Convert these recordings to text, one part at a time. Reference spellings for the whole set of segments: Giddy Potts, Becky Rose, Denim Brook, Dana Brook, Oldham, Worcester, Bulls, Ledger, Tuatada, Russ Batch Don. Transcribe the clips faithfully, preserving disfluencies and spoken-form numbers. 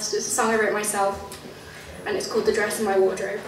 It's a song I wrote myself, and it's called The Dress in My Wardrobe.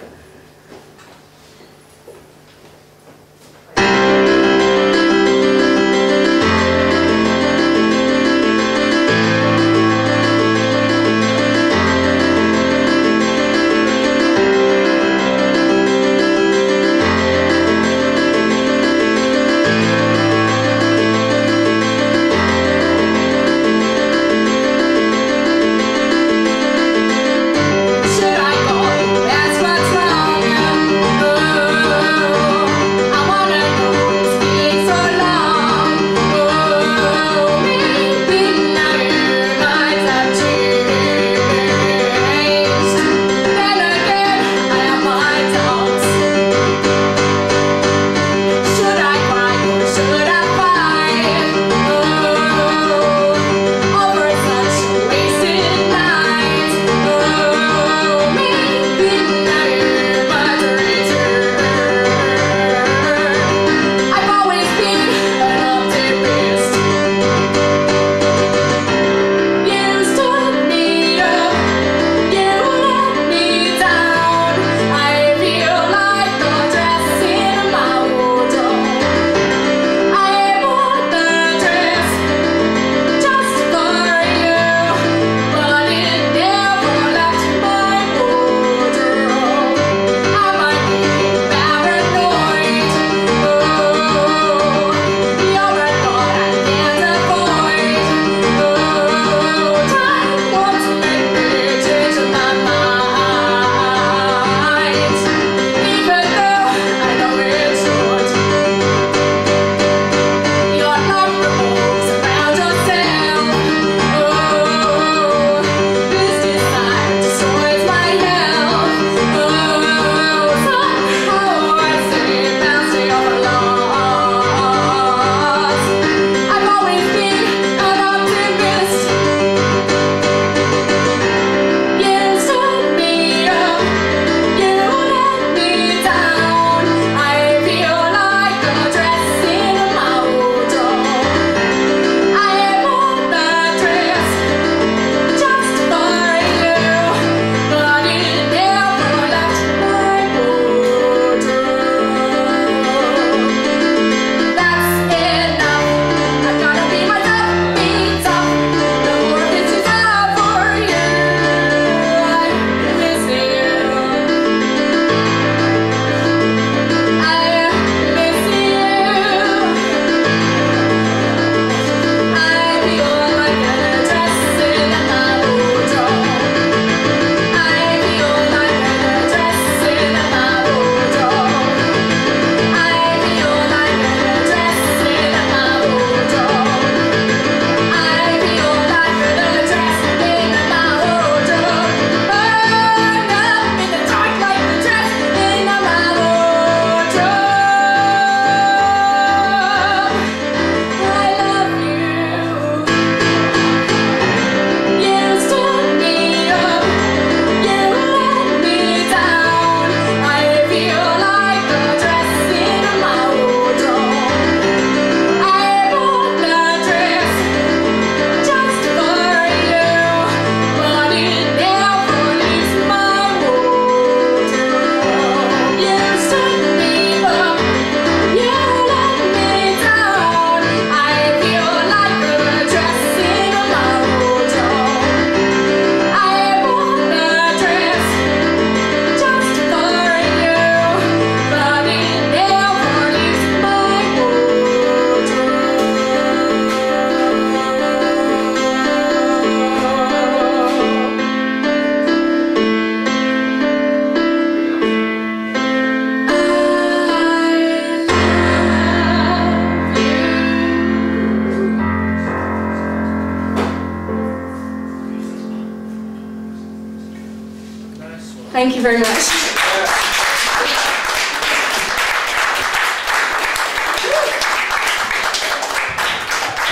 Thank you very much.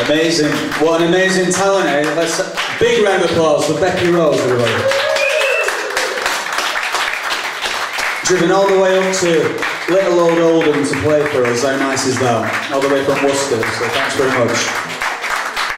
Amazing. What an amazing talent, eh? Let's a big round of applause for Becky Rose, everybody. Driven all the way up to little old Oldham to play for us. How nice is that? All the way from Worcester, so thanks very much.